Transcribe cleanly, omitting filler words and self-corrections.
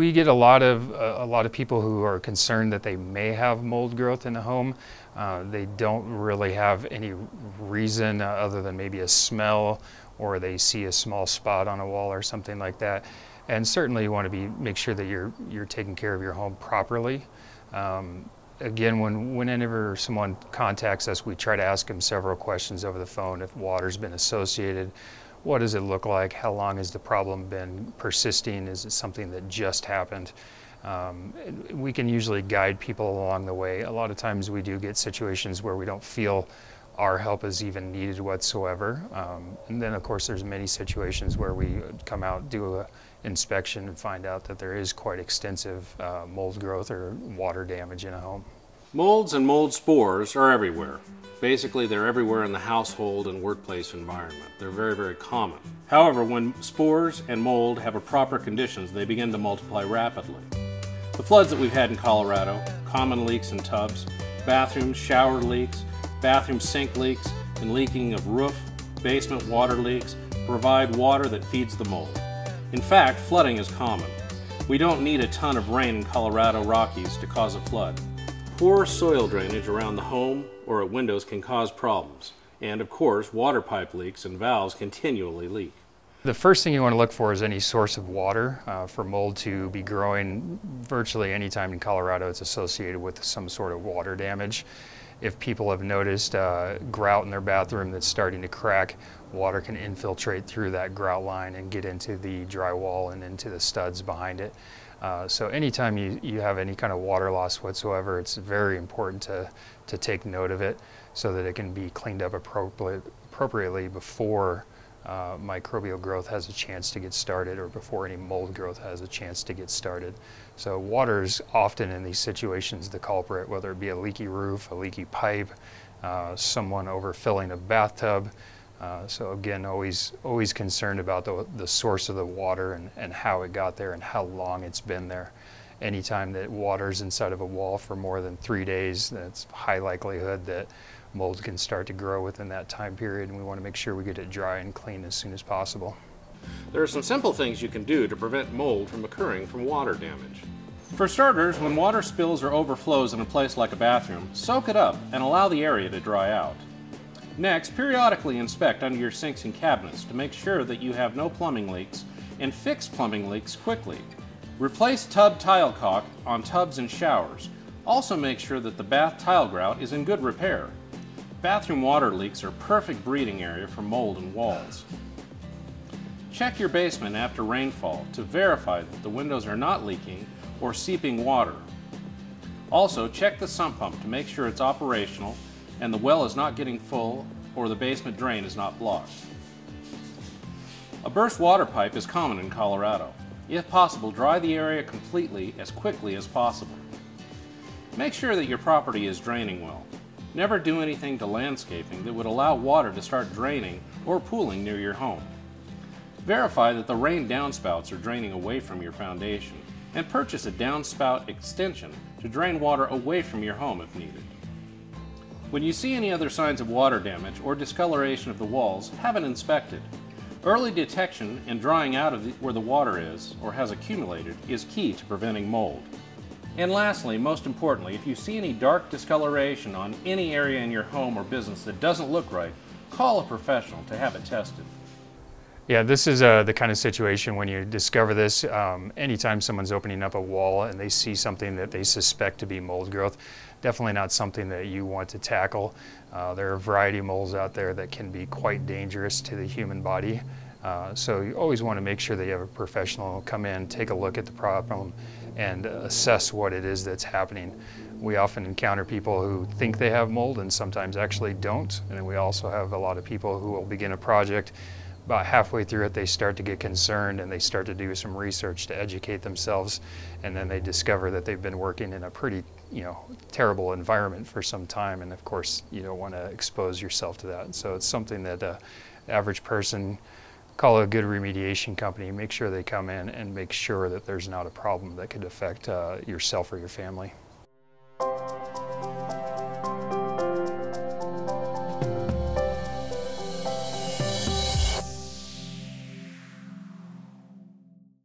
we get a lot of people who are concerned that they may have mold growth in the home. They don't really have any reason other than maybe a smell, or they see a small spot on a wall or something like that. And certainly you want to make sure that you're taking care of your home properly. Again, whenever someone contacts us, we try to ask them several questions over the phone. If water's been associated, what does it look like? How long has the problem been persisting? Is it something that just happened? We can usually guide people along the way. A lot of times we do get situations where we don't feel our help is even needed whatsoever. And then of course there's many situations where we come out, do an inspection, and find out that there is quite extensive mold growth or water damage in a home. Molds and mold spores are everywhere. Basically, they're everywhere in the household and workplace environment. They're very, very common. However, when spores and mold have a proper conditions, they begin to multiply rapidly. The floods that we've had in Colorado, common leaks in tubs, bathrooms, shower leaks, bathroom sink leaks, and leaking of roof, basement water leaks provide water that feeds the mold. In fact, flooding is common. We don't need a ton of rain in Colorado Rockies to cause a flood. Poor soil drainage around the home or at windows can cause problems. And of course, water pipe leaks and valves continually leak. The first thing you want to look for is any source of water for mold to be growing. Virtually any time in Colorado, it's associated with some sort of water damage. If people have noticed grout in their bathroom that's starting to crack, water can infiltrate through that grout line and get into the drywall and into the studs behind it. So anytime you have any kind of water loss whatsoever, it's very important to take note of it so that it can be cleaned up appropriately before microbial growth has a chance to get started, or before any mold growth has a chance to get started. So water is often in these situations the culprit, whether it be a leaky roof, a leaky pipe, someone overfilling a bathtub. So again, always concerned about the source of the water and how it got there and how long it's been there. Anytime that water's inside of a wall for more than 3 days, that's high likelihood that mold can start to grow within that time period, and we want to make sure we get it dry and clean as soon as possible. There are some simple things you can do to prevent mold from occurring from water damage. For starters, when water spills or overflows in a place like a bathroom, soak it up and allow the area to dry out. Next, periodically inspect under your sinks and cabinets to make sure that you have no plumbing leaks, and fix plumbing leaks quickly. Replace tub tile caulk on tubs and showers. Also make sure that the bath tile grout is in good repair. Bathroom water leaks are perfect breeding area for mold and walls. Check your basement after rainfall to verify that the windows are not leaking or seeping water. Also, check the sump pump to make sure it's operational and the well is not getting full or the basement drain is not blocked. A burst water pipe is common in Colorado. If possible, dry the area completely as quickly as possible. Make sure that your property is draining well. Never do anything to landscaping that would allow water to start draining or pooling near your home. Verify that the rain downspouts are draining away from your foundation, and purchase a downspout extension to drain water away from your home if needed. When you see any other signs of water damage or discoloration of the walls, have it inspected. Early detection and drying out of where the water is or has accumulated is key to preventing mold. And lastly, most importantly, if you see any dark discoloration on any area in your home or business that doesn't look right, call a professional to have it tested. Yeah, this is the kind of situation when you discover this. Anytime someone's opening up a wall and they see something that they suspect to be mold growth, definitely not something that you want to tackle. There are a variety of molds out there that can be quite dangerous to the human body. So you always want to make sure that you have a professional come in, take a look at the problem, and assess what it is that's happening. We often encounter people who think they have mold and sometimes actually don't. And then we also have a lot of people who will begin a project. About halfway through it, they start to get concerned and they start to do some research to educate themselves, and then they discover that they've been working in a pretty, terrible environment for some time, and of course you don't want to expose yourself to that. So it's something that the average person, call a good remediation company, make sure they come in and make sure that there's not a problem that could affect yourself or your family.